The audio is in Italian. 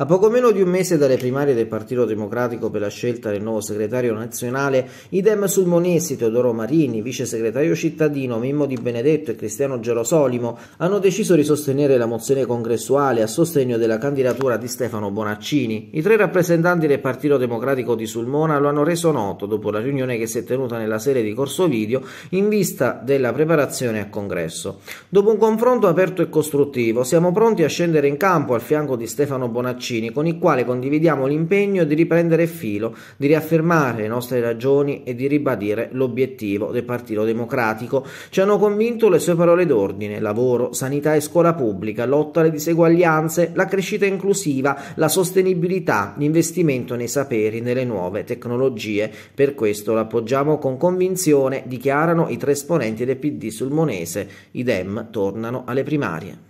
A poco meno di un mese dalle primarie del Partito Democratico per la scelta del nuovo segretario nazionale, idem sulmonesi Teodoro Marini, vice segretario cittadino, Mimmo Di Benedetto e Cristiano Gerosolimo hanno deciso di sostenere la mozione congressuale a sostegno della candidatura di Stefano Bonaccini. I tre rappresentanti del Partito Democratico di Sulmona lo hanno reso noto dopo la riunione che si è tenuta nella sede di Corsovidio in vista della preparazione al congresso. Dopo un confronto aperto e costruttivo, siamo pronti a scendere in campo al fianco di Stefano Bonaccini, con il quale condividiamo l'impegno di riprendere filo, di riaffermare le nostre ragioni e di ribadire l'obiettivo del Partito Democratico. Ci hanno convinto le sue parole d'ordine: lavoro, sanità e scuola pubblica, lotta alle diseguaglianze, la crescita inclusiva, la sostenibilità, l'investimento nei saperi, nelle nuove tecnologie. Per questo l'appoggiamo con convinzione, dichiarano i tre esponenti del PD sulmonese. Idem tornano alle primarie.